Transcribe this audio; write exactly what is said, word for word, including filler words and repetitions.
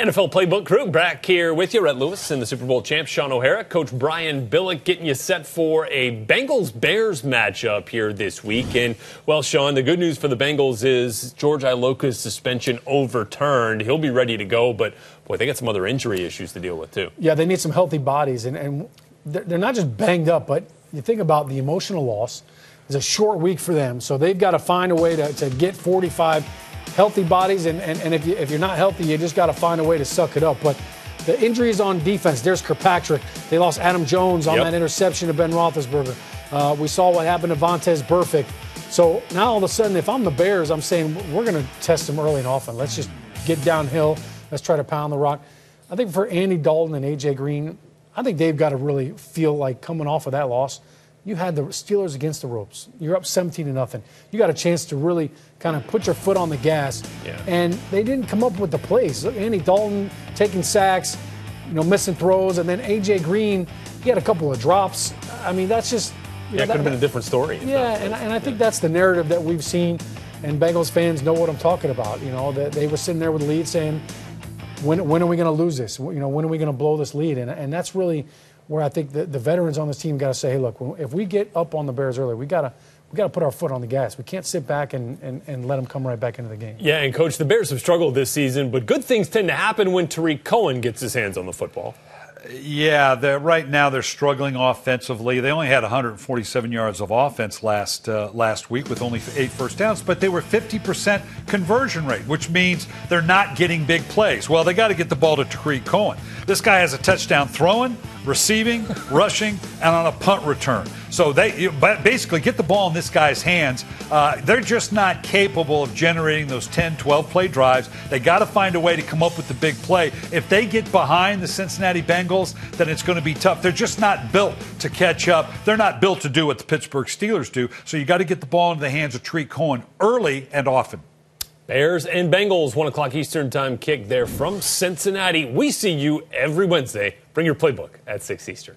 N F L Playbook Crew back here with you. Rhett Lewis and the Super Bowl champ Sean O'Hara. Coach Brian Billick getting you set for a Bengals-Bears matchup here this week. And, well, Sean, the good news for the Bengals is George Iloka's suspension overturned. He'll be ready to go, but, boy, they got some other injury issues to deal with, too. Yeah, they need some healthy bodies. And, and they're not just banged up, but you think about the emotional loss. It's a short week for them, so they've got to find a way to, to get forty-five healthy bodies, and, and, and if, you, if you're not healthy, you just got to find a way to suck it up. But the injuries on defense, there's Kirkpatrick. They lost Adam Jones on yep. that interception to Ben Roethlisberger. Uh, we saw what happened to Vontaze Burfick. So now all of a sudden, if I'm the Bears, I'm saying we're going to test them early and often. Let's just get downhill. Let's try to pound the rock. I think for Andy Dalton and A J. Green, I think they've got to really feel like coming off of that loss, you had the Steelers against the ropes. You're up seventeen to nothing. You got a chance to really kind of put your foot on the gas. Yeah. And they didn't come up with the plays. Andy Dalton taking sacks, you know, missing throws, and then A J. Green, he had a couple of drops. I mean, that's just yeah, know, it that, could have been a different story. Yeah, and and I think that's the narrative that we've seen, and Bengals fans know what I'm talking about. You know, that they were sitting there with the lead saying, when when are we going to lose this? You know, when are we going to blow this lead? And and that's really where I think the, the veterans on this team got to say, hey, look, if we get up on the Bears early, we got to we got to put our foot on the gas. We can't sit back and, and, and let them come right back into the game. Yeah, and, Coach, the Bears have struggled this season, but good things tend to happen when Tarik Cohen gets his hands on the football. Yeah, right now they're struggling offensively. They only had one hundred forty-seven yards of offense last uh, last week with only eight first downs, but they were fifty percent conversion rate, which means they're not getting big plays. Well, they got to get the ball to Tarik Cohen. This guy has a touchdown throwing, receiving, rushing, and on a punt return. So they basically get the ball in this guy's hands. Uh, they're just not capable of generating those ten, twelve play drives. They got to find a way to come up with the big play. If they get behind the Cincinnati Bengals, then it's going to be tough. They're just not built to catch up. They're not built to do what the Pittsburgh Steelers do. So you got to get the ball into the hands of Tarik Cohen early and often. Bears and Bengals, one o'clock Eastern time kick there from Cincinnati. We see you every Wednesday. Bring your playbook at six Eastern.